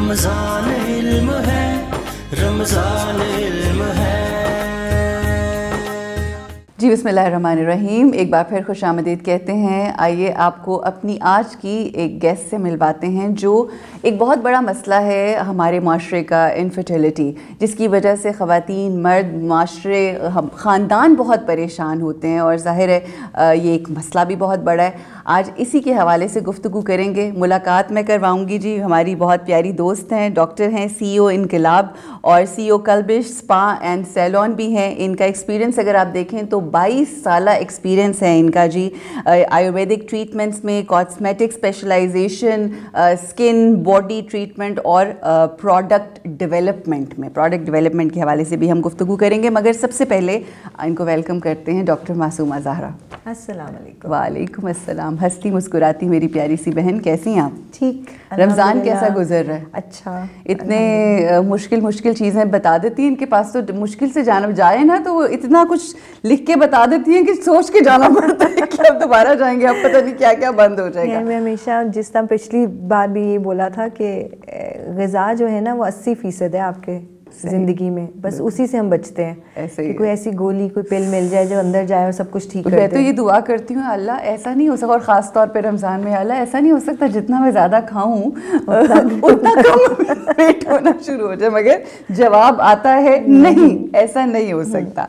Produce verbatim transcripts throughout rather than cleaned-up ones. रमजान इल्म है, रमजान इल्म है। जी बिस्मिल्लाहिर्रहमानिर्रहीम, एक बार फिर खुशामदीद कहते हैं। आइए आपको अपनी आज की एक गेस्ट से मिलवाते हैं जो एक बहुत बड़ा मसला है हमारे माशरे का, इनफर्टिलिटी, जिसकी वजह से ख़वातीन, मर्द, माशरे, ख़ानदान बहुत परेशान होते हैं और ज़ाहिर है ये एक मसला भी बहुत बड़ा है। आज इसी के हवाले से गुफ्तगू करेंगे। मुलाकात मैं करवाऊँगी जी हमारी बहुत प्यारी दोस्त हैं, डॉक्टर हैं, सी ओ इंक़िलाब और सी ओ कलबिश स्पा एंड सैलॉन भी हैं। इनका एक्सपीरियंस अगर आप देखें तो बाईस साल एक्सपीरियंस है इनका जी, आयुर्वेदिक ट्रीटमेंट्स में, cosmetic specialisation, skin, body treatment और प्रोडक्ट डेवलपमेंट में। प्रोडक्ट डेवलपमेंट के हवाले से भी हम गुफ्तगू करेंगे, मगर सबसे पहले इनको वेलकम करते हैं डॉक्टर मासूमा ज़ाहरा। अस्सलाम वालेकुम। वालेकुम अस्सलाम। हंसती मुस्कुराती मेरी प्यारी सी बहन, कैसी हैं आप? ठीक। रमज़ान कैसा गुजर रहा है? अच्छा। इतने मुश्किल मुश्किल चीज़ें बता देती हैं, इनके पास तो मुश्किल से जाना जाए ना तो इतना कुछ लिख के बता देती हैं कि सोच के जाना पड़ता है कि अब दोबारा जाएंगे, अब पता नहीं क्या क्या बंद हो जाएगा। मैं हमेशा जिस तरह पिछली बार भी ये बोला था कि ग़िज़ा जो है ना वो अस्सी फ़ीसद है आपके ज़िंदगी में, बस उसी से हम बचते हैं। ऐसे ही कोई ऐसी गोली, कोई पिल मिल जाए जो अंदर जाए और सब कुछ ठीक हो। मैं तो ये दुआ करती हूँ अल्लाह ऐसा नहीं हो सकता, और ख़ास तौर पे रमज़ान में अल्लाह ऐसा नहीं हो सकता जितना मैं ज़्यादा खाऊँ उतना कम पेट होना शुरू हो जाए, मगर जवाब आता है नहीं, ऐसा नहीं हो सकता।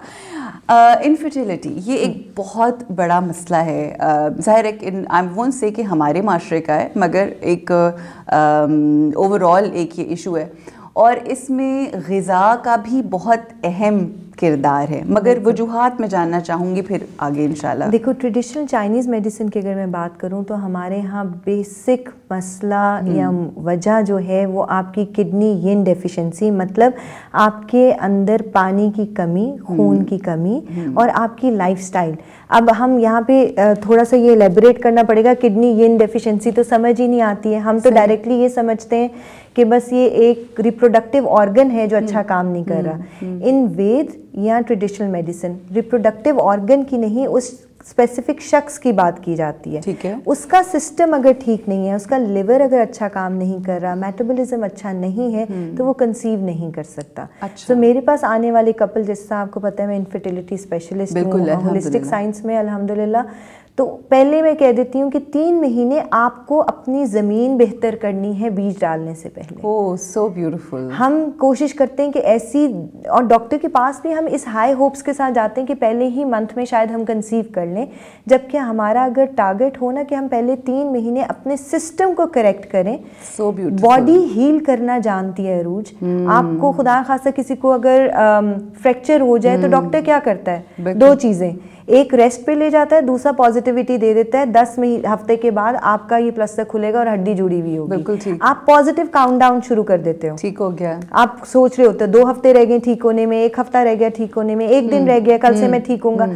इनफर्टिलिटी uh, ये एक बहुत बड़ा मसला है, ज़ाहिर है आई वोंट से कि हमारे माशरे का है, मगर एक ओवरऑल uh, एक ये इशू है और इसमें ग़िज़ा का भी बहुत अहम किरदार है, मगर वजूहात में जानना चाहूँगी फिर आगे इंशाल्लाह। देखो ट्रेडिशनल चाइनीज़ मेडिसिन की अगर मैं बात करूँ तो हमारे यहाँ बेसिक मसला या वजह जो है वो आपकी किडनी यिन डेफिशिएंसी, मतलब आपके अंदर पानी की कमी, खून की कमी और आपकी लाइफस्टाइल। अब हम यहाँ पे थोड़ा सा ये एलेबोरेट करना पड़ेगा, किडनी यिन डेफिशिएंसी तो समझ ही नहीं आती है, हम तो डायरेक्टली ये समझते हैं कि बस ये एक रिप्रोडक्टिव ऑर्गन है जो अच्छा काम नहीं कर रहा। इन वेद या ट्रेडिशनल मेडिसिन रिप्रोडक्टिव ऑर्गन की नहीं, उस स्पेसिफिक शख्स की बात की जाती है, ठीक है। उसका सिस्टम अगर ठीक नहीं है, उसका लिवर अगर अच्छा काम नहीं कर रहा, मेटाबोलिज्म अच्छा नहीं है तो वो कंसीव नहीं कर सकता। अच्छा। तो मेरे पास आने वाले कपल, जैसा आपको पता है मैं इनफर्टिलिटी स्पेशलिस्ट हूँ होलिस्टिक साइंस में अल्हम्दुलिल्लाह, तो पहले मैं कह देती हूँ कि तीन महीने आपको अपनी ज़मीन बेहतर करनी है बीज डालने से पहले। Oh so beautiful. हम कोशिश करते हैं कि ऐसी, और डॉक्टर के पास भी हम इस हाई होप्स के साथ जाते हैं कि पहले ही मंथ में शायद हम कंसीव कर लें, जबकि हमारा अगर टारगेट हो ना कि हम पहले तीन महीने अपने सिस्टम को करेक्ट करें। So beautiful. बॉडी हील करना जानती है अरूज। hmm. आपको खुदा खासा किसी को अगर फ्रैक्चर हो जाए hmm. तो डॉक्टर क्या करता है, दो चीज़ें, एक रेस्ट पे ले जाता है, दूसरा पॉजिटिविटी दे देता है, दस महीने हफ्ते के बाद आपका ये प्लस्तर खुलेगा और हड्डी जुड़ी हुई होगी। बिल्कुल ठीक। आप पॉजिटिव काउंटडाउन शुरू कर देते हो, ठीक हो गया। आप सोच रहे होते हो दो हफ्ते रह गए ठीक होने में, एक हफ्ता रह गया ठीक होने में, एक दिन रह गया, कल से मैं ठीक होऊंगा।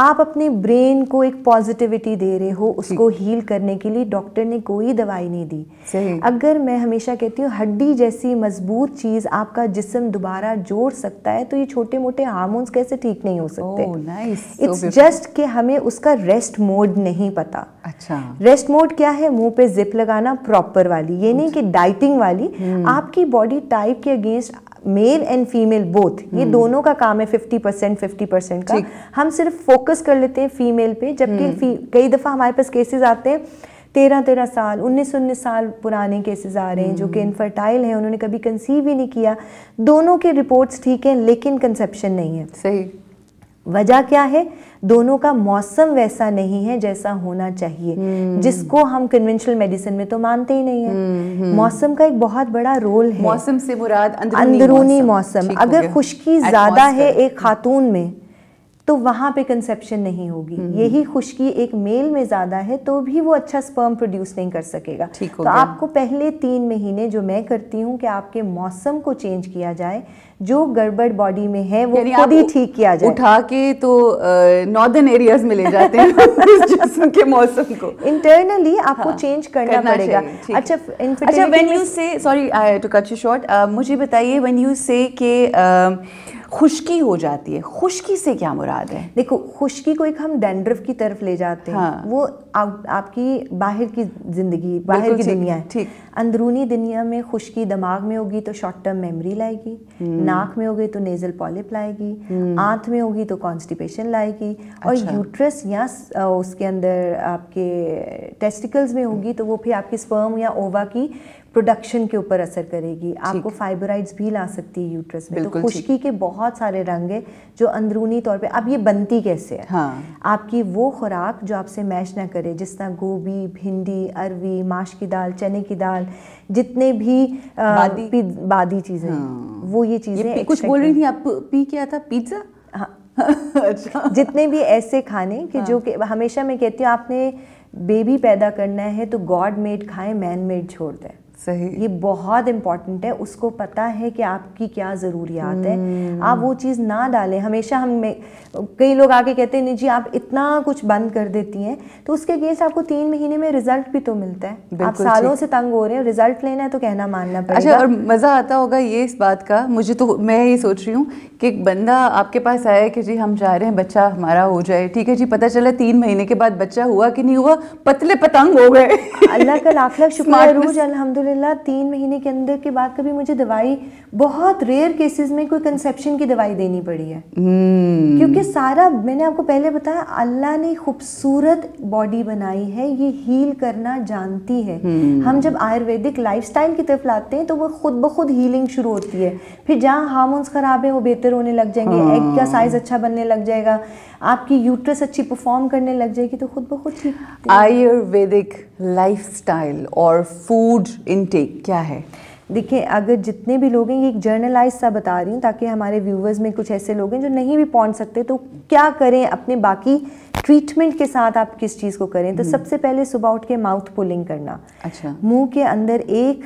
आप अपने ब्रेन को एक पॉजिटिविटी दे रहे हो, उसको हील करने के लिए डॉक्टर ने कोई दवाई नहीं दी। सही। अगर मैं हमेशा कहती हूँ हड्डी जैसी मजबूत चीज़ आपका जिस्म दोबारा जोड़ सकता है, तो ये छोटे मोटे हार्मोन्स कैसे ठीक नहीं हो सकते? इट्स जस्ट कि हमें उसका रेस्ट मोड नहीं पता। अच्छा। रेस्ट मोड क्या है? मुंह पे जिप लगाना प्रॉपर वाली, ये नहीं कि डाइटिंग वाली। आपकी बॉडी टाइप के against male and female both, ये दोनों का काम है फिफ्टी परसेंट फिफ्टी परसेंट का। हम सिर्फ फोकस कर लेते हैं फीमेल पे, जबकि कई दफ़ा हमारे पास केसेस आते हैं तेरह तेरह साल उन्नीस उन्नीस साल पुराने केसेस आ रहे हैं जो कि इनफर्टाइल हैं, उन्होंने कभी कंसीव ही नहीं किया, दोनों के रिपोर्ट्स ठीक हैं लेकिन कंसेप्शन नहीं है। सही। वजह क्या है? दोनों का मौसम वैसा नहीं है जैसा होना चाहिए, hmm. जिसको हम कन्वेंशनल मेडिसिन में तो मानते ही नहीं है। hmm. मौसम का एक बहुत बड़ा रोल है। मौसम से मुराद अंदरूनी मौसम, मौसम। अगर खुश्की ज्यादा है एक खातून में तो वहाँ पे कंसेप्शन नहीं होगी, यही खुश्की एक मेल में ज़्यादा है तो भी वो अच्छा स्पर्म प्रोड्यूस नहीं कर सकेगा। तो आपको पहले तीन महीने जो मैं करती हूँ कि आपके मौसम को चेंज किया जाए, जो गड़बड़ बॉडी में है वो खुद ही ठीक किया जाए। उठा के तो नॉर्दर्न एरियाज में ले जाते हैं जिस्म के मौसम को, इंटरनली आपको चेंज करना पड़ेगा। अच्छा अच्छा, when you say, sorry to cut you short, मुझे बताइए व्हेन यू से खुश्की हो जाती है, खुश्की से क्या मुराद है? देखो, खुश्की को एक हम डैंड्रफ की तरफ ले जाते हैं। हाँ। वो आ, आपकी बाहर की ज़िंदगी, बाहर की दुनिया है। ठीक, अंदरूनी दुनिया में खुश्की दिमाग में होगी तो शॉर्ट टर्म मेमोरी लाएगी, नाक में होगी तो नेजल पॉलिप लाएगी, आंत में होगी तो कॉन्स्टिपेशन लाएगी, और यूट्रस या उसके अंदर आपके टेस्टिकल्स में होगी तो वो फिर आपके स्पर्म या ओवा की प्रोडक्शन के ऊपर असर करेगी। आपको फाइब्रोइड्स भी ला सकती है यूट्रस में। तो खुश्की के बहुत सारे रंग हैं जो अंदरूनी तौर पे, अब ये बनती कैसे है? हाँ। आपकी वो खुराक जो आपसे मैच ना करे, जिस तरह गोभी, भिंडी, अरवी, माश की दाल, चने की दाल, जितने भी आ, बादी, बादी चीज़ें। हाँ। वो ये चीज़ें कुछ बोल रही थी आप, पी क्या था, पिज्ज़ा? हाँ। अच्छा। जितने भी ऐसे खाने कि जो कि हमेशा मैं कहती हूँ, आपने बेबी पैदा करना है तो गॉड मेड खाएं, मैन मेड छोड़ दें। सही, ये बहुत इम्पॉर्टेंट है। उसको पता है कि आपकी क्या ज़रूरियात है, आप वो चीज़ ना डालें। हमेशा हम कई लोग आके कहते हैं नहीं जी आप इतना कुछ बंद कर देती हैं, तो उसके अगेंस्ट आपको तीन महीने में रिजल्ट भी तो मिलता है। आप सालों से तंग हो रहे हैं, रिजल्ट लेना है तो कहना मानना पड़ेगा। अच्छा, और मज़ा आता होगा ये इस बात का, मुझे तो, मैं ये सोच रही हूँ कि एक बंदा आपके पास आया कि जी हम चाह रहे हैं बच्चा हमारा हो जाए, ठीक है जी, पता चला तीन महीने के बाद बच्चा हुआ कि नहीं हुआ, पतले पतंग हो गए। अल्लाह का लाख लाख शुक्र, रोज अल्हम्दुलिल्लाह तीन महीने के अंदर के बाद कभी मुझे दवाई, बहुत रेयर केसेस में कोई कंसेप्शन की दवाई देनी पड़ी है। hmm. क्योंकि सारा, मैंने आपको पहले बताया, अल्लाह ने खूबसूरत बॉडी बनाई है, ये हील करना जानती है। hmm. हम जब आयुर्वेदिक लाइफस्टाइल की तरफ लाते हैं तो वो खुद ब खुद हीलिंग शुरू होती है। फिर जहाँ हार्मोन्स खराब है वो बेहतर होने लग जाएंगे। hmm. एग का साइज अच्छा बनने लग जाएगा, आपकी यूट्रस अच्छी परफॉर्म करने लग जाएगी, तो खुद ब खुद ठीक। आयुर्वेदिक लाइफस्टाइल और फूड इनटेक क्या है? देखिए, अगर जितने भी लोग हैं, ये एक जर्नलाइज सा बता रही हूँ ताकि हमारे व्यूवर्स में कुछ ऐसे लोग हैं जो नहीं भी पहुँच सकते, तो क्या करें अपने बाकी ट्रीटमेंट के साथ, आप किस चीज़ को करें। तो सबसे पहले सुबह उठ के माउथ पुलिंग करना। अच्छा। मुंह के अंदर एक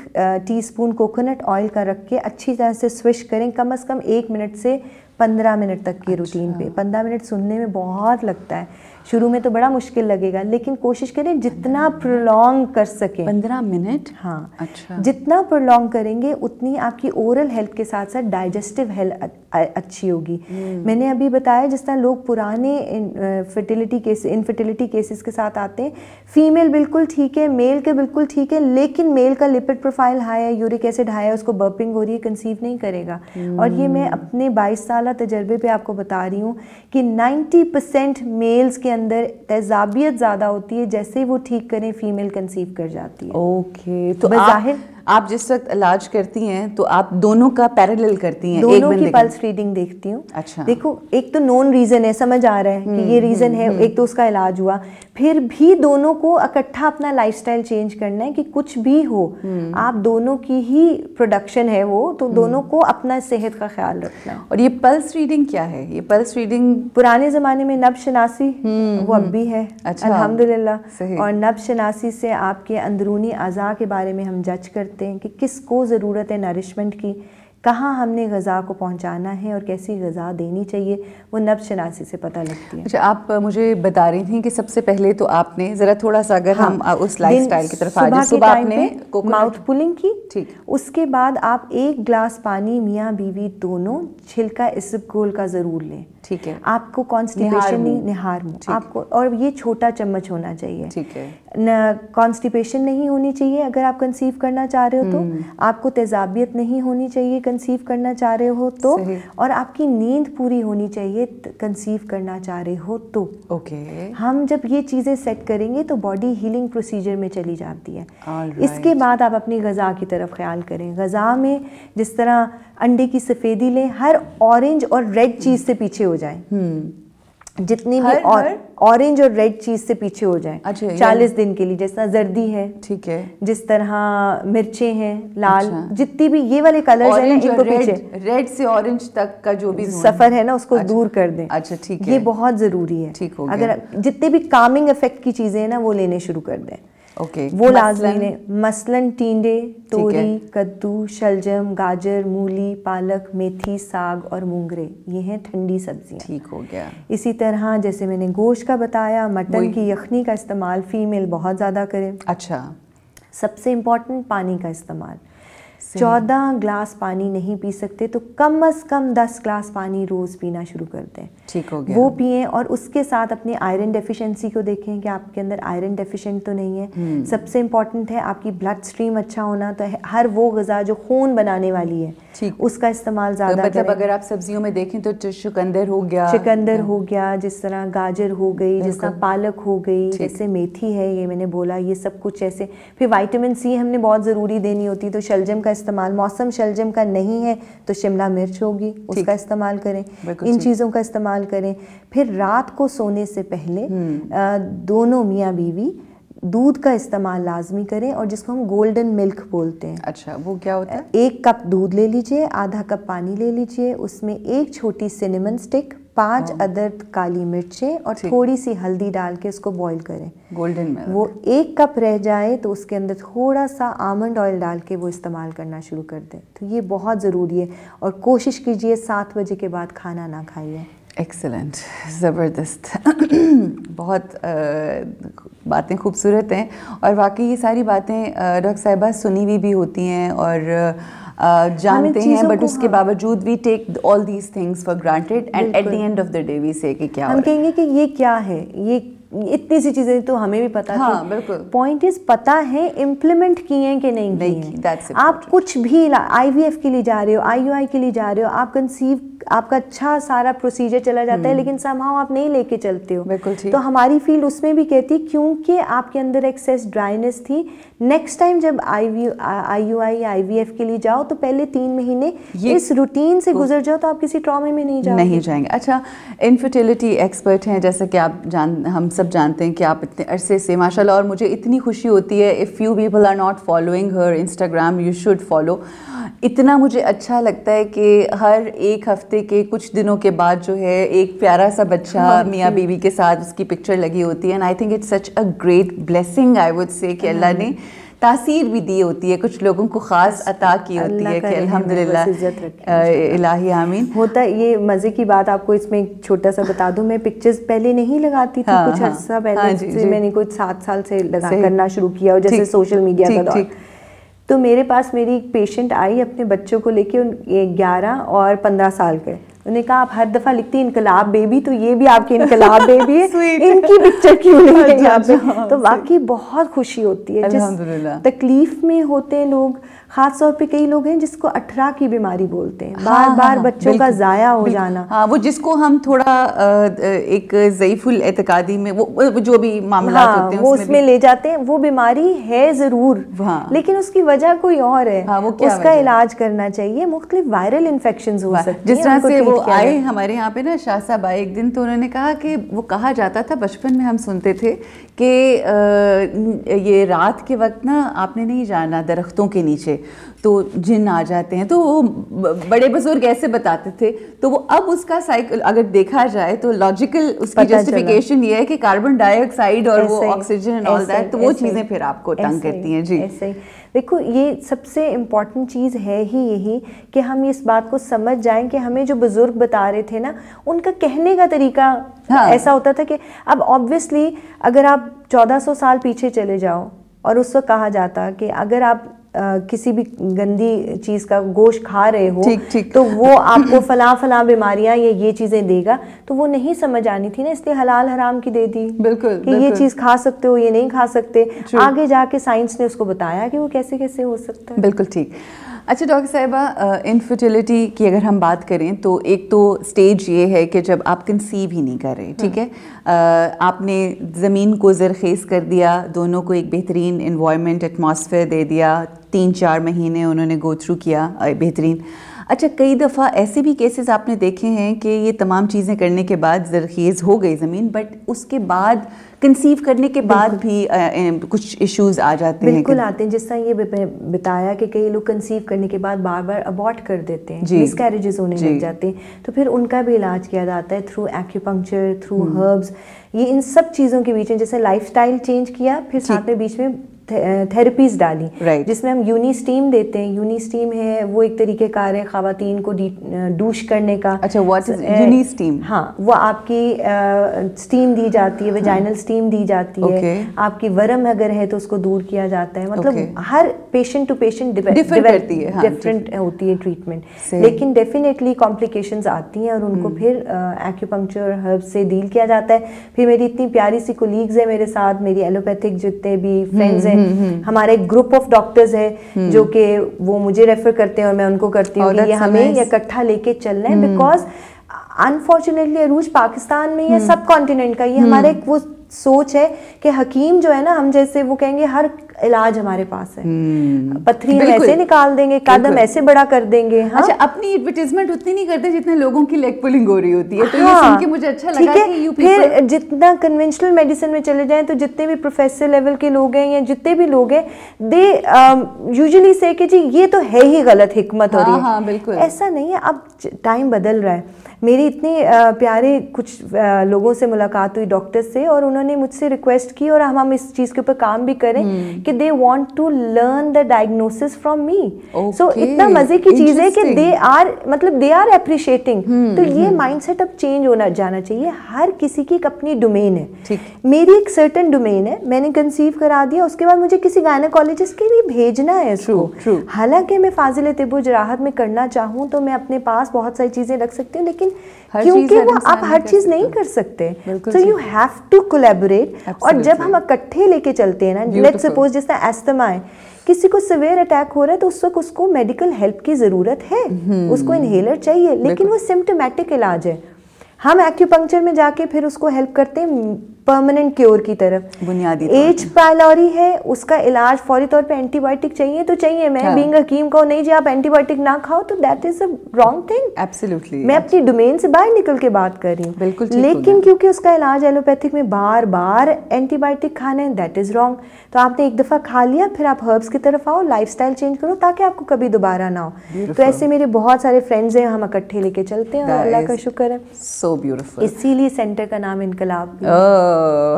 टीस्पून कोकोनट ऑयल का रख के अच्छी तरह से स्विश करें, कम से कम एक मिनट से पंद्रह मिनट तक की। अच्छा। रूटीन पे पंद्रह मिनट सुनने में बहुत लगता है, शुरू में तो बड़ा मुश्किल लगेगा, लेकिन कोशिश करें जितना प्रोलॉन्ग कर सकें। पंद्रह मिनट? हाँ। अच्छा। जितना प्रोलॉन्ग करेंगे उतनी आपकी ओरल हेल्थ के साथ साथ डाइजेस्टिव हेल्थ अच्छी होगी। मैंने अभी बताया जिस तरह लोग पुराने फर्टिलिटी केस इनफर्टिलिटी केसेस के साथ आते हैं, फीमेल बिल्कुल ठीक है, मेल के बिल्कुल ठीक है, लेकिन मेल का लिपिड प्रोफाइल हाई है, यूरिक एसिड हाई है, उसको बर्पिंग हो रही है, कंसीव नहीं करेगा। और ये मैं अपने बाईस साल तजर्बे पे आपको बता रही हूँ कि नब्बे परसेंट मेल्स के अंदर तेजाबियत ज़्यादा होती है, जैसे ही वो ठीक करें फीमेल कंसीव कर जाती है। ओके okay, तो बज़ाहिर आप जिस वक्त इलाज करती हैं तो आप दोनों का पैरेलल करती हैं? दोनों एक की पल्स रीडिंग देखती हूँ। अच्छा। देखो, एक तो नॉन रीज़न है, समझ आ रहा है कि ये रीज़न है, एक तो उसका इलाज हुआ, फिर भी दोनों को इकट्ठा अपना लाइफस्टाइल चेंज करना है कि कुछ भी हो आप दोनों की ही प्रोडक्शन है वो, तो दोनों को अपना सेहत का ख्याल रखना है। और ये पल्स रीडिंग क्या है? ये पल्स रीडिंग पुराने ज़माने में नब्ज शनासी, वो अब भी है अल्हम्दुलिल्लाह, और नब्ज शनासी से आपके अंदरूनी अज़ा के बारे में हम जज करते कि किसको ज़रूरत है नरिशमेंट की, कहाँ हमने ग़ज़ा को पहुँचाना है और कैसी ग़ज़ा देनी चाहिए, वो नब्ज शनासी से पता लगती है। अच्छा, आप मुझे बता रही थी कि सबसे पहले तो आपने ज़रा थोड़ा सा, अगर हाँ, हम उस लाइफस्टाइल की तरफ आ जाएं, सुबह आपने माउथ पुलिंग की, ठीक, उसके बाद आप एक ग्लास पानी मियाँ बीवी दोनों छिलका इस्पगोल का ज़रूर लें। ठीक है। आपको कॉन्स्टिपेशन नहीं, निहार मुँह आपको, और ये छोटा चम्मच होना चाहिए। ठीक है। कॉन्स्टिपेशन नहीं होनी चाहिए अगर आप कंसीव करना चाह रहे हो तो, आपको तेजाबियत नहीं होनी चाहिए कंसीव करना चाह रहे हो तो, और आपकी नींद पूरी होनी चाहिए कंसीव करना चाह रहे हो तो। Okay okay. हम जब ये चीज़ें सेट करेंगे तो बॉडी हीलिंग प्रोसीजर में चली जाती है। right. इसके बाद आप अपनी ग़ज़ा की तरफ ख्याल करें। ग़ज़ा में जिस तरह अंडे की सफ़ेदी लें, हर ऑरेंज और रेड चीज़ से पीछे हो जाएं। hmm. जितनी भी ऑरेंज और रेड चीज़ से पीछे हो जाए चालीस दिन के लिए। जैसा जर्दी है, ठीक है, जिस तरह मिर्चें हैं लाल, अच्छा। जितनी भी ये वाले कलर्स हैं इनको पीछे, रेड से ऑरेंज तक का जो भी सफ़र है ना उसको, अच्छा, दूर कर दें। अच्छा, ठीक है, ये बहुत ज़रूरी है। ठीक हो गया। अगर जितने भी कामिंग इफेक्ट की चीज़ें हैं ना वो लेने शुरू कर दें। Okay okay. वो लाजमी ने मसलन टींडे, तोरी, कद्दू, शलजम, गाजर, मूली, पालक, मेथी, साग और मूंगरे, ये हैं ठंडी सब्जियां। ठीक हो गया। इसी तरह जैसे मैंने गोश्त का बताया, मटन की यखनी का इस्तेमाल फीमेल बहुत ज़्यादा करें। अच्छा। सबसे इम्पोर्टेंट पानी का इस्तेमाल। चौदह ग्लास पानी नहीं पी सकते तो कम अज़ कम दस ग्लास पानी रोज़ पीना शुरू कर दें। ठीक हो गया, वो पिएँ और उसके साथ अपने आयरन डेफिशिएंसी को देखें कि आपके अंदर आयरन डेफिशिएंट तो नहीं है। सबसे इम्पॉर्टेंट है आपकी ब्लड स्ट्रीम अच्छा होना, तो हर वो गज़ा जो खून बनाने वाली है उसका इस्तेमाल ज़्यादा करें। मतलब अगर आप सब्जियों में देखें तो चुकंदर हो गया, चुकंदर हो गया, जिस तरह गाजर हो गई, जिस तरह पालक हो गई, जैसे मेथी है, ये मैंने बोला, ये सब कुछ ऐसे। फिर वाइटामिन सी हमने बहुत ज़रूरी देनी होती है, तो शलजम का इस्तेमाल, मौसम शलजम का नहीं है तो शिमला मिर्च होगी उसका इस्तेमाल करें, इन चीज़ों का इस्तेमाल करें। फिर रात को सोने से पहले दोनों मियाँ बीवी दूध का इस्तेमाल लाजमी करें, और जिसको हम गोल्डन मिल्क बोलते हैं। अच्छा, वो क्या होता है? एक कप दूध ले लीजिए, आधा कप पानी ले लीजिए, उसमें एक छोटी सिनेमन स्टिक, पांच अदरद काली मिर्चें और थोड़ी सी हल्दी डाल के इसको बॉईल करें। गोल्डन मिल्क वो एक कप रह जाए तो उसके अंदर थोड़ा सा आलमंड ऑयल डाल के वो इस्तेमाल करना शुरू कर दें। तो ये बहुत ज़रूरी है, और कोशिश कीजिए सात बजे के बाद खाना ना खाइए। एक्सेलेंट, ज़बरदस्त, बहुत बातें खूबसूरत हैं, और वाकई ये सारी बातें डॉक्टर साहिबा सुनी हुई भी होती हैं और आ, जानते हैं, बट उसके बावजूद we take all these things for granted, and at the end of the day we say कि क्या हम कहेंगे कि ये क्या है, ये इतनी सी चीज़ें तो हमें भी पता हाँ, बिल्कुल। पॉइंट इज पता है, इम्प्लीमेंट किए हैं कि नहीं किए। आप कुछ भी आई वी एफ के लिए जा रहे हो, आईयूआई के लिए जा रहे हो, आप कंसीव आपका अच्छा सारा प्रोसीजर चला जाता है, लेकिन समहाउ आप नहीं लेके चलते हो। तो हमारी फील्ड उसमें भी कहती है क्योंकि आपके अंदर एक्सेस ड्राइनेस थी, नेक्स्ट टाइम जब I V IUI I V F के लिए जाओ तो पहले तीन महीने इस रूटीन से गुजर जाओ तो आप किसी ट्रॉमे में नहीं जाओ नहीं जाएंगे। अच्छा, इनफर्टिलिटी एक्सपर्ट हैं, जैसा कि आप जान हम सब जानते हैं कि आप इतने अरसे से माशाल्लाह, और मुझे इतनी खुशी होती है, if you people are not following her Instagram you should follow. इतना मुझे अच्छा लगता है कि हर एक हफ्ते के कुछ दिनों के बाद जो है एक प्यारा सा बच्चा मियाँ बीवी के साथ उसकी पिक्चर लगी होती है, and I think it's such a great blessing I would say कि अल्लाह ने तासीर भी दी होती है, कुछ लोगों को ख़ास अता की होती है कि अल्हम्दुलिल्लाह इलाही आमीन होता है। ये मज़े की बात आपको इसमें एक छोटा सा बता दूं, मैं पिक्चर्स पहले नहीं लगाती थी, कुछ अर्सा पहले से मैंने कुछ सात साल से लगा करना शुरू किया, और जैसे सोशल मीडिया का दौर, तो मेरे पास मेरी एक पेशेंट आई अपने बच्चों को लेके, उन ग्यारह और पंद्रह साल के, उन्होंने कहा आप हर दफ़ा लिखती इनकलाब बेबी, तो ये भी आपकी इनकलाब बेबी है, इनकी पिक्चर क्यों नहीं है आप? तो वाकई बहुत खुशी होती है। जिस तकलीफ में होते हैं लोग, खास तौर पे कई लोग हैं जिसको अठरा की बीमारी बोलते हैं, बार बार बच्चों का ज़ाया हो जाना, हाँ वो जिसको हम थोड़ा एक ज़ईफुल एतकादी में वो जो भी मामला होते हैं वो उसमें ले जाते हैं। वो बीमारी है ज़रूर, लेकिन उसकी वजह कोई और है, उसका इलाज करना चाहिए। मुख्तलिफ वायरल इन्फेक्शन हो सकती है, जिस तरह से आए हमारे यहाँ पे ना शाह साहब आए एक दिन, तो उन्होंने कहा कि वो कहा जाता था बचपन में हम सुनते थे कि ये रात के वक्त ना आपने नहीं जाना दरख्तों के नीचे तो जिन आ जाते हैं, तो वो बड़े बुजुर्ग ऐसे बताते थे। तो वो अब उसका साइकिल अगर देखा जाए तो लॉजिकल उसकी जस्टिफिकेशन ये है कि कार्बन डाइऑक्साइड और वो ऑक्सीजन ऑल दैट, तो वो चीज़ें फिर आपको तंग करती हैं। जी देखो, ये सबसे इम्पॉर्टेंट चीज़ है ही यही कि हम इस बात को समझ जाएं कि हमें जो बुज़ुर्ग बता रहे थे ना, उनका कहने का तरीका हाँ। ऐसा होता था कि अब ऑब्वियसली अगर आप चौदह सौ साल पीछे चले जाओ और उस वक्त कहा जाता कि अगर आप आ, किसी भी गंदी चीज़ का गोश्त खा रहे हो ठीक, ठीक। तो वो आपको फलां फलां बीमारियां या ये चीज़ें देगा, तो वो नहीं समझ आनी थी ना, इसलिए हलाल हराम की दे दी बिल्कुल कि बिल्कुल। ये चीज़ खा सकते हो, ये नहीं खा सकते। आगे जाके साइंस ने उसको बताया कि वो कैसे कैसे हो सकता है। बिल्कुल ठीक। अच्छा डॉक्टर साहिबा, इनफर्टिलिटी की अगर हम बात करें तो एक तो स्टेज ये है कि जब आप कंसीव ही नहीं कर रहे, ठीक है, आ, आपने ज़मीन को ज़रखेज़ कर दिया, दोनों को एक बेहतरीन इन्वायरमेंट एटमॉस्फेयर दे दिया, तीन चार महीने उन्होंने गो थ्रू किया बेहतरीन। अच्छा, कई दफ़ा ऐसे भी केसेस आपने देखे हैं कि ये तमाम चीज़ें करने के बाद ज़रखेज़ हो गई ज़मीन, बट उसके बाद कंसीव करने के बाद भी आ, ए, कुछ इश्यूज़ आ जाते हैं। बिल्कुल आते हैं, जिस तरह ये बताया कि कई लोग कंसीव करने के बाद बार बार अबॉर्ट कर देते हैं, मिसकैरेजेस होने लग जाते हैं, तो फिर उनका भी इलाज किया जाता है थ्रू एक्यूपंक्चर, थ्रू हर्ब्स। ये इन सब चीज़ों के बीच में जैसे लाइफस्टाइल चेंज किया, फिर साथ में बीच में थे, थेरेपीज़ डाली right. जिसमें हम यूनी स्टीम देते हैं। यूनी स्टीम है वो एक तरीके कार है ख़वातीन को डूश करने का। अच्छा, व्हाट इज यूनी स्टीम? हाँ, वो आपकी स्टीम दी जाती है, वेजाइनल स्टीम दी जाती है okay. आपकी वर्म अगर है तो उसको दूर किया जाता है। मतलब okay. हर पेशेंट टू पेशेंट डिफरेंट होती है ट्रीटमेंट, लेकिन डेफिनेटली कॉम्प्लिकेशंस आती हैं और उनको फिर एक्यूपंक्चर हर्ब से डील किया जाता है। फिर मेरी इतनी प्यारी सी कोलीग्स है मेरे साथ, मेरी एलोपैथिक जितने भी फ्रेंड्स हैं, हमारा एक ग्रुप ऑफ डॉक्टर्स है जो कि वो मुझे रेफर करते हैं और मैं उनको करती हूँ कि ये हमें इकट्ठा लेके चलना है। बिकॉज अनफॉर्चुनेटली अरूज पाकिस्तान में या सब कॉन्टिनेंट का ये हमारा एक वो सोच है कि हकीम जो है ना, हम जैसे वो कहेंगे हर इलाज हमारे पास है, पथरी ऐसे निकाल देंगे, कदम ऐसे बड़ा कर देंगे। हाँ? अच्छा, अपनी एडवर्टाइजमेंट उतनी नहीं करते जितने लोगों की लेग पुलिंग हो रही होती है, तो हाँ, ये सुन के मुझे अच्छा लगा कि यू पीपल। फिर जितना कन्वेंशनल मेडिसिन में चले जाएं तो जितने भी प्रोफेसर लेवल के लोग हैं या जितने भी लोग हैं, दे यूजुअली से कि जी ये तो है ही गलत, हिकमत हो रही है। हाँ, बिल्कुल ऐसा नहीं है। अब टाइम बदल रहा है। मेरी इतनी प्यारे कुछ लोगों से मुलाकात हुई, डॉक्टर से, और उन्होंने मुझसे रिक्वेस्ट की और हम हम इस चीज़ के ऊपर काम भी करें कि they want to learn the diagnosis from me. So इतना मजे की चीज़ है कि दे आर मतलब दे आर अप्रिशिएटिंग। तो ये माइंडसेट अब चेंज होना जाना चाहिए। हर किसी की एक अपनी डोमेन है, मेरी एक सर्टन डोमेन है। मैंने कंसीव करा दिया, उसके बाद मुझे किसी गायनेकोलॉजिस्ट के लिए भेजना है इसको। हालांकि मैं फाजिलत ए बुजराहत में करना चाहूँ तो मैं अपने पास बहुत सारी चीज़ें रख सकती हूँ, लेकिन क्योंकि वो आप हर चीज़ नहीं कर सकते, so you have to collaborate. और जब हम इकट्ठे लेके चलते हैं ना, लेट्स सपोज जैसे एस्थमा है, किसी को सिवियर अटैक हो रहा है तो उस वक्त उसको मेडिकल हेल्प की ज़रूरत है, उसको इनहेलर चाहिए, लेकिन वो सिम्टोमेटिक इलाज है। हम एक्यूपंक्चर में जाके फिर उसको हेल्प करते हैं परमानेंट क्योर की तरफ। बुनियादी एच पाइलोरी है, उसका इलाज फौरी तौर पे एंटीबायोटिक चाहिए तो चाहिए। मैं हाँ। बीइंग हकीम को नहीं जी आप एंटीबायोटिक ना खाओ, तो that is a wrong thing. Absolutely, मैं अपनी डोमेन से बाहर निकल के बात कर रही हूँ। बिल्कुल, लेकिन क्योंकि उसका इलाज एलोपैथिक में बार बार एंटीबायोटिक खाना है, दैट इज रॉन्ग। तो आपने एक दफ़ा खा लिया, फिर आप हर्ब्स की तरफ आओ, लाइफस्टाइल चेंज करो ताकि आपको कभी दोबारा ना हो। तो ऐसे मेरे बहुत सारे फ्रेंड्स हैं, हम इकट्ठे लेके चलते हैं और अल्लाह का शुक्र है। सो ब्यूटीफुल, इसीलिए सेंटर का नाम इंक़िलाब।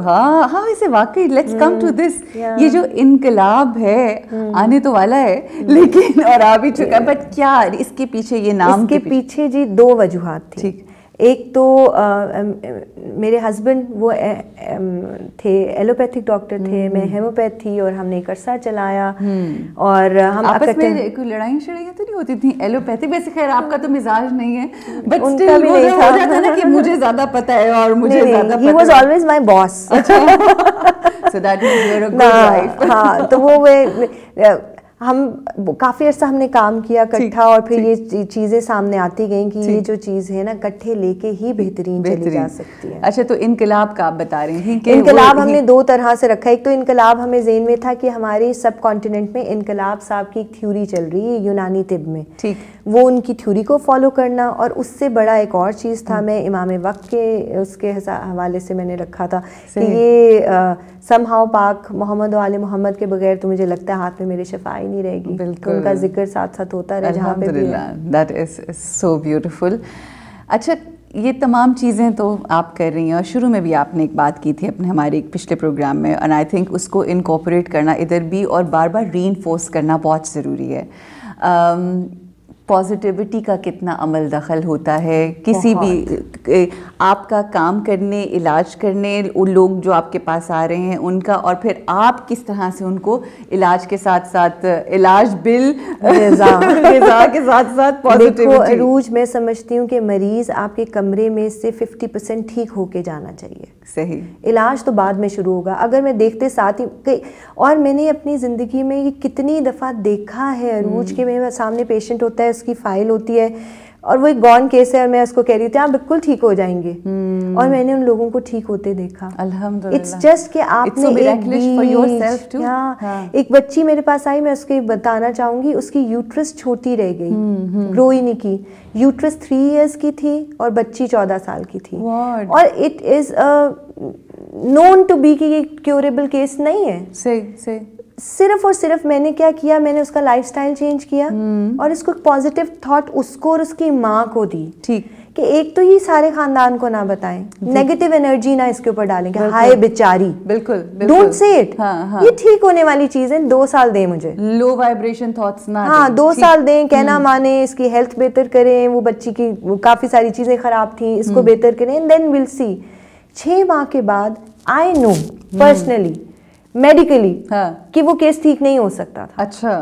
हाँ हाँ, इसे वाकई लेट्स कम टू दिस। ये जो इंक़िलाब है आने तो वाला है, लेकिन और आ भी चुका, बट क्या इसके पीछे ये नाम? इसके पीछे जी दो वजूहात थी। एक तो आ, मेरे हस्बैंड वो ए, ए, थे एलोपैथिक डॉक्टर थे, मैं हेमोपैथी, और हमने एक अरसा चलाया और हम आपस में कोई लड़ाई शड़ाइयाँ तो नहीं होती थी एलोपैथी वैसे? खैर आपका तो मिजाज नहीं है, बट स्टिल वो हो जाता ना कि मुझे ज्यादा पता है और मुझे ज्यादा पता है। He was always my boss, so that is your good wife. हाँ, तो वो वे हम काफ़ी अर्सा हमने काम किया इकट्ठा, और फिर ये चीज़ें सामने आती गई कि ये जो चीज़ है ना इकट्ठे लेके ही बेहतरीन चली जा सकती है। अच्छा, तो इंक़िलाब का आप बता रहे हैं कि इंक़िलाब हमने दो तरह से रखा। एक तो इंक़िलाब हमें जेन में था कि हमारे सब कॉन्टिनेंट में इंक़िलाब साहब की एक थ्योरी चल रही है यूनानी तिब में, ठीक, वो उनकी थ्योरी को फॉलो करना। और उससे बड़ा एक और चीज़ था, मैं इमाम वक्त के उसके हवाले से मैंने रखा था कि ये सम हाउ पाक मोहम्मद वाले मोहम्मद के बगैर तो मुझे लगता है हाथ में मेरे शफाई नहीं रहेगी, बिल्कुल उनका जिक्र साथ साथ होता रहे जहाँ पे भी है। That is so beautiful. अच्छा, ये तमाम चीज़ें तो आप कर रही हैं, और शुरू में भी आपने एक बात की थी अपने हमारे एक पिछले प्रोग्राम में, एंड आई थिंक उसको इनकॉर्पोरेट करना इधर भी और बार बार रीइंफोर्स करना बहुत ज़रूरी है। um, पॉजिटिविटी का कितना अमल दखल होता है किसी भी आपका काम करने, इलाज करने, उन लोग जो आपके पास आ रहे हैं उनका, और फिर आप किस तरह से उनको इलाज के साथ साथ इलाज बिल रजा के साथ साथ पॉजिटिविटी। अरूज मैं समझती हूँ कि मरीज़ आपके कमरे में से पचास परसेंट ठीक होके जाना चाहिए। सही, इलाज तो बाद में शुरू होगा। अगर मैं देखते साथ ही, और मैंने अपनी ज़िंदगी में ये कितनी दफ़ा देखा है अरूज के, मेरे सामने पेशेंट होता है, उसकी फाइल होती है और वो एक गॉन केस है और मैं उसको कह रही थी आप बिल्कुल ठीक हो जाएंगे, hmm. और मैंने उन लोगों को ठीक होते देखा। अल्हम्दुलिल्लाह, इट्स जस्ट कि आपने so एक for yourself too. Yeah. Yeah. एक बच्ची मेरे पास आई, मैं उसके बताना चाहूँगी, उसकी यूट्रस छोटी रह गई, hmm. ग्रो ही नहीं की। यूट्रस थ्री इयर्स की थी और बच्ची चौदह साल की थी। What? और it is known to be कि ये क्योरेबल केस नहीं है। सही सही, सिर्फ और सिर्फ मैंने क्या किया, मैंने उसका लाइफस्टाइल चेंज किया और इसको पॉजिटिव थॉट उसको और उसकी माँ को दी। ठीक, कि एक तो ये सारे खानदान को ना बताएं, नेगेटिव एनर्जी ना इसके ऊपर डालेंगे, हाय बेचारी, बिल्कुल डोंट से इट, ये ठीक होने वाली चीज है, दो साल दें मुझे, लो वाइब्रेशन थॉट्स ना, हाँ दो साल दें, कहना माने, इसकी हेल्थ बेहतर करें, वो बच्ची की काफी सारी चीजें खराब थी, इसको बेहतर करें, एंड देन विल सी। छह माह के बाद आई नो पर्सनली मेडिकली कि वो केस ठीक नहीं हो सकता था, अच्छा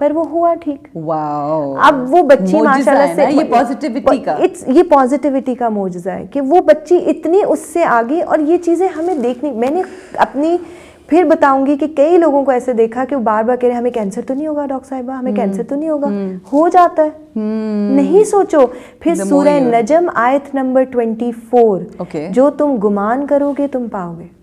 पर वो हुआ ठीक। वाओ, अब वो बच्ची माशाल्लाह से, ये पॉजिटिविटी का, इट्स ये पॉजिटिविटी का मोजज़ा है कि वो बच्ची इतनी उससे आगे, और ये चीज़ें हमें देखनी, मैंने अपनी फिर बताऊंगी कि कई लोगों को ऐसे देखा कि वो बार बार कह रहे हैं हमें कैंसर तो नहीं होगा डॉक्टर साहिबा, हमें कैंसर तो नहीं होगा, हो जाता है, नहीं सोचो। फिर सूरह नजम आयत नंबर ट्वेंटी फोर, जो तुम गुमान करोगे तुम पाओगे।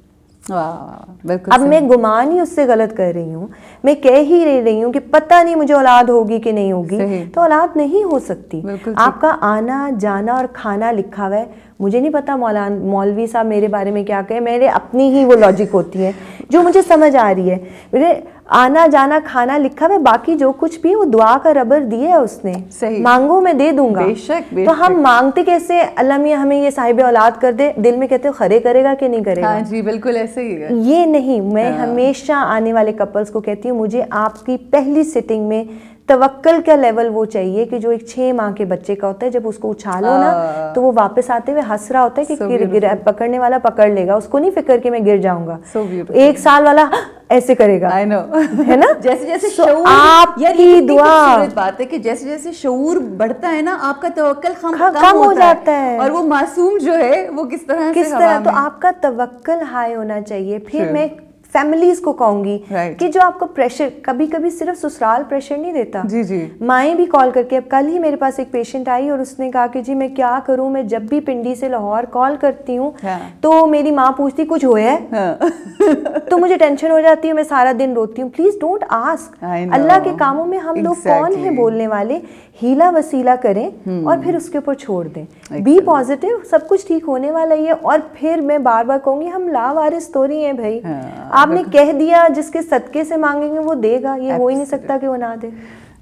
अब मैं गुमान ही उससे गलत कर रही हूँ, मैं कह ही रह रही हूँ कि पता नहीं मुझे औलाद होगी कि नहीं होगी, तो औलाद नहीं हो सकती। आपका आना जाना और खाना लिखा हुआ है, मुझे नहीं पता मौलान मौलवी साहब मेरे बारे में क्या कहे, मेरे अपनी ही वो लॉजिक होती है जो मुझे समझ आ रही है। मेरे आना जाना खाना लिखा हुआ, बाकी जो कुछ भी वो दुआ का रबर दिया है उसने, सही मांगो मैं दे दूंगा। बेशक, बेशक। तो हम मांगते कैसे, अल्लाह हमें ये साहिब औलाद कर दे, दिल में कहते हो खरे करेगा कि नहीं करेगा। हाँ जी बिल्कुल ऐसे ही ये नहीं, मैं हाँ। हमेशा आने वाले कपल्स को कहती हूँ, मुझे आपकी पहली सिटिंग में तवक्कल का लेवल वो चाहिए कि जो एक छह माह के बच्चे का होता है, जब उसको उछालो ना तो वो वापस आते हुए हंस रहा होता है कि so गिर, गिर, पकड़ने वाला पकड़ लेगा, उसको नहीं फिक्र कि मैं गिर जाऊंगा। so एक साल वाला ऐसे करेगा, आई नो, है ना। जैसे जैसे शऊर, आप यार ये दुआ बात है कि जैसे जैसे शऊर बढ़ता है ना, आपका तवक्कल कम हो जाता है और वो मासूम जो है वो किस तरह किस तरह तो आपका तवक्कल हाई होना चाहिए। फिर मैं फैमिलीज को कहूंगी right. कि जो आपको प्रेशर, कभी कभी सिर्फ ससुराल प्रेशर नहीं देता, जी जी माएँ भी कॉल करके, अब कल ही मेरे पास एक पेशेंट आई और उसने कहा कि जी मैं क्या करूं, मैं जब भी पिंडी से लाहौर कॉल करती हूं yeah. तो मेरी माँ पूछती कुछ होया है yeah. तो मुझे टेंशन हो जाती है, मैं सारा दिन रोती हूँ। प्लीज डोंट आस्क, अल्लाह के कामों में हम exactly. लोग कौन है बोलने वाले, हीला वसीला करें hmm. और फिर उसके ऊपर छोड़ दें, बी पॉजिटिव, सब कुछ ठीक होने वाला ही है। और फिर मैं बार बार कहूँगी हम लावारिस थोड़ी हैं भाई, yeah. आपने कह दिया, जिसके सदके से मांगेंगे वो देगा, ये हो ही नहीं सकता कि वो ना दे।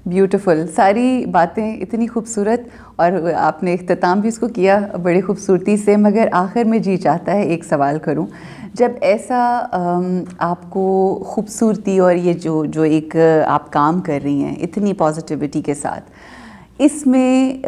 ब्यूटीफुल, सारी बातें इतनी खूबसूरत, और आपने इख्तिताम भी इसको किया बड़ी खूबसूरती से, मगर आखिर में जी चाहता है एक सवाल करूं, जब ऐसा आपको खूबसूरती और ये जो जो एक आप काम कर रही हैं इतनी पॉजिटिविटी के साथ, इसमें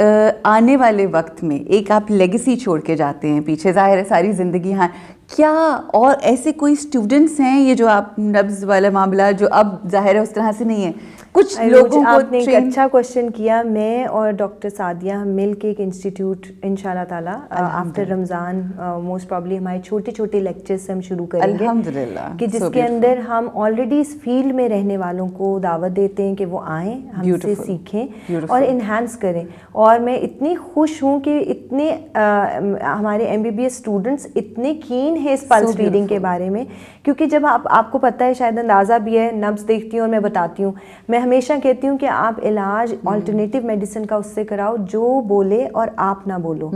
आने वाले वक्त में एक आप लेगेसी छोड़ के जाते हैं पीछे, ज़ाहिर है सारी ज़िंदगी, हाँ क्या और ऐसे कोई स्टूडेंट्स हैं, ये जो आप नब्ज वाला मामला जो अब जाहिर है उस तरह से नहीं है, कुछ लोगों को आपने एक अच्छा क्वेश्चन किया। मैं और डॉक्टर सादिया हम मिल के एक इंस्टीट्यूट इंशाल्लाह ताला आफ्टर रमज़ान मोस्ट प्रॉब्ली हमारे छोटे छोटे लेक्चर्स हम शुरू करेंगे अल्हम्दुलिल्लाह, कि जिसके so अंदर हम ऑलरेडी इस फील्ड में रहने वालों को दावत देते हैं कि वो आएँ, हमसे सीखें और इन्हांस करें। और मैं इतनी खुश हूँ कि इतने हमारे M B B S students इतने कीन है इस पल्स रीडिंग के बारे में, क्योंकि जब आप, आपको पता है, शायद अंदाज़ा भी है, नब्ज देखती हूँ और मैं बताती हूँ, मैं हमेशा कहती हूँ कि आप इलाज ऑल्टरनेटिव मेडिसिन का उससे कराओ जो बोले और आप ना बोलो,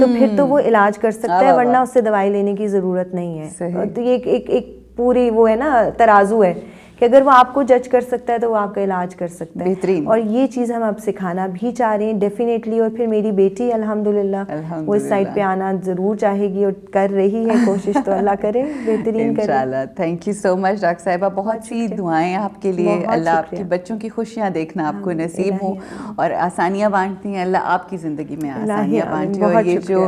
तो फिर तो वो इलाज कर सकता है, वरना उससे दवाई लेने की ज़रूरत नहीं है। तो ये एक, एक, एक पूरी वो है ना, तराजू है कि अगर वो आपको जज कर सकता है तो वो आपका इलाज कर सकता है। बेहतरीन, और ये चीज़ हम अब सिखाना भी चाह रहे हैं डेफिनेटली। और फिर मेरी बेटी अल्हम्दुलिल्लाह वो इस साइड पे आना ज़रूर चाहेगी और कर रही है कोशिश, तो अल्लाह करे बेहतरीन करे इंशाल्लाह। Thank you so much doctor साहिबा, बहुत सी दुआएँ आपके लिए, अल्लाह आपके बच्चों की खुशियाँ देखना आपको नसीब हो और आसानियाँ बाँटती हैं, अल्लाह आपकी ज़िंदगी में आसानियाँ बाँटे, और ये जो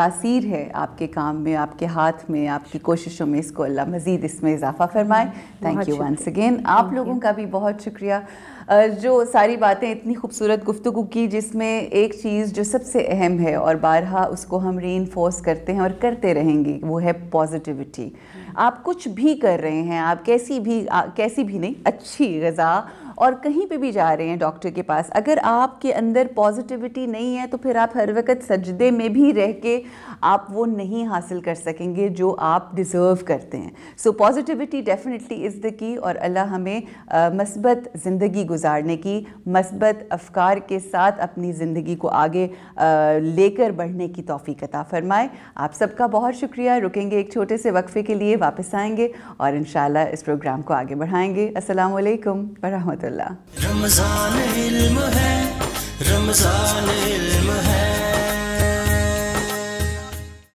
तासीर है आपके काम में, आपके हाथ में, आपकी कोशिशों में, इसको अल्लाह मज़ीद इसमें इजाफ़ा फरमाए। थैंक यू वंस अगेन, आप लोगों का भी बहुत शुक्रिया जो सारी बातें इतनी खूबसूरत गुफ्तगू की, जिसमें एक चीज़ जो सबसे अहम है और बारहा उसको हम रीइंफोर्स करते हैं और करते रहेंगे, वो है पॉजिटिविटी। आप कुछ भी कर रहे हैं, आप कैसी भी आ, कैसी भी नहीं, अच्छी ग़िज़ा, और कहीं पे भी जा रहे हैं डॉक्टर के पास, अगर आपके अंदर पॉजिटिविटी नहीं है तो फिर आप हर वक्त सजदे में भी रह के आप वो नहीं हासिल कर सकेंगे जो आप डिज़र्व करते हैं। So positivity definitely is the key, और अल्लाह हमें मस्बत ज़िंदगी गुजारने की, मस्बत अफकार के साथ अपनी ज़िंदगी को आगे लेकर बढ़ने की तौफीक अता फ़रमाए। आप सबका बहुत शुक्रिया, रुकेंगे एक छोटे से वक्फ़े के लिए, वापस आएँगे और इंशाल्लाह इस प्रोग्राम को आगे बढ़ाएँगे। अस्सलामु अलैकुम व रहमतुल्लाह। रमज़ान इल्म है, रमज़ान इल्म